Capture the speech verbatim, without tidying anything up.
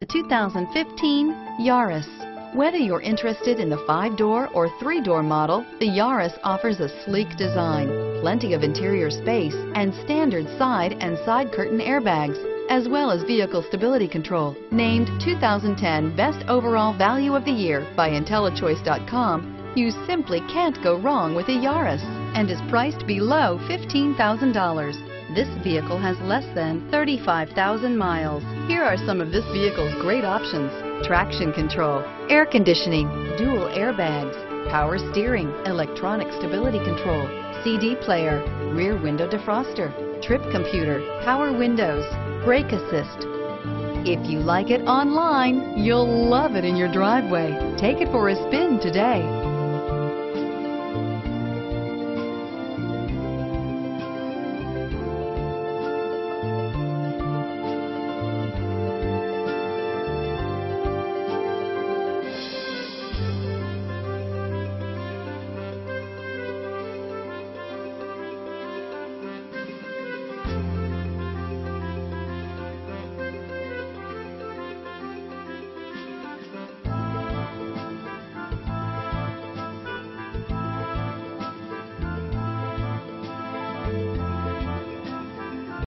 The two thousand fifteen Yaris. Whether you're interested in the five-door or three-door model, the Yaris offers a sleek design, plenty of interior space, and standard side and side curtain airbags, as well as vehicle stability control. Named two thousand ten Best Overall Value of the Year by IntelliChoice dot com, you simply can't go wrong with a Yaris and is priced below fifteen thousand dollars. This vehicle has less than thirty-five thousand miles. Here are some of this vehicle's great options: traction control, air conditioning, dual airbags, power steering, electronic stability control, C D player, rear window defroster, trip computer, power windows, brake assist. If you like it online, you'll love it in your driveway. Take it for a spin today.